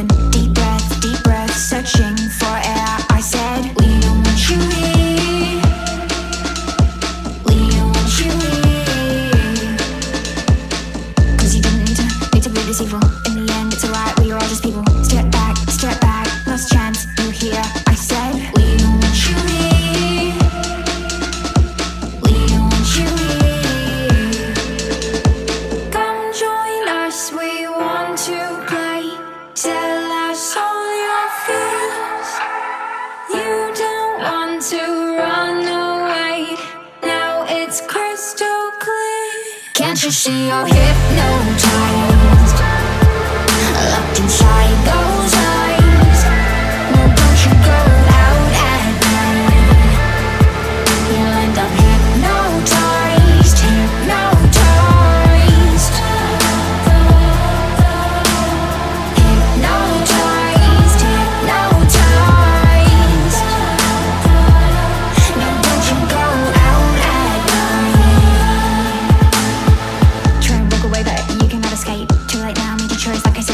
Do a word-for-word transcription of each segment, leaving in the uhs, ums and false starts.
even. Deep breath, deep breath, searching for air. I said, Leo, won't you leave? Leo, won't you leave? Cause you didn't need to, need to be this evil. In the end, it's alright, we are all just people. Step back, step back, last chance, you hear? I said, Leo, won't you leave? Leo, won't you leave? Come join us, we want to play. Tell us all your fears. You don't want to run away. Now it's crystal clear. Can't you see you're hypnotized? Look inside those eyes. Now don't you go out at night. You'll end up hypnotized, hypnotized.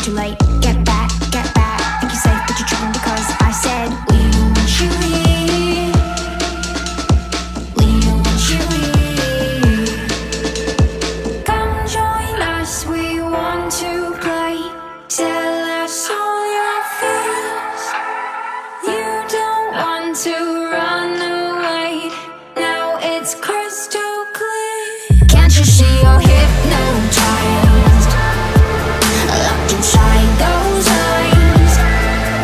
Too late, get back, get back. Think you're safe, but you're tripping because I said, Leo, won't you leave? Leo, won't you leave? Come join us, we want to play. Tell us all your fears. You don't want to run away. Now it's crystal clear. Can't you see you're hypnotized? Inside those eyes.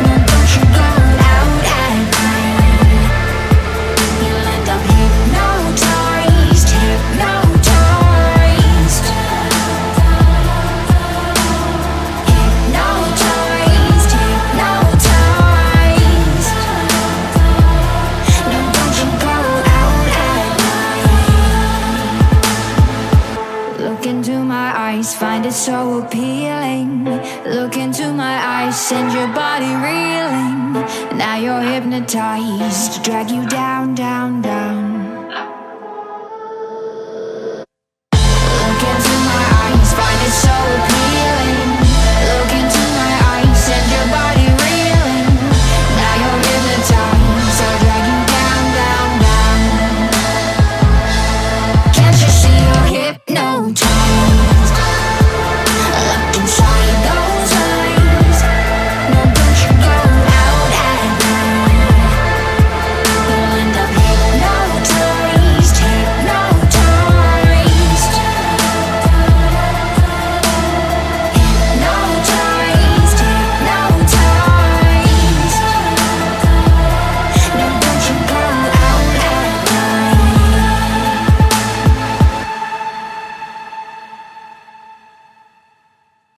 Now don't you go out at night. You'll end up hypnotized, hypnotized, hypnotized, hypnotized. Now don't you go out at night. Look into my eyes, find it so appealing. Look into my eyes, send your body reeling. Now you're hypnotized, drag you down, down, down.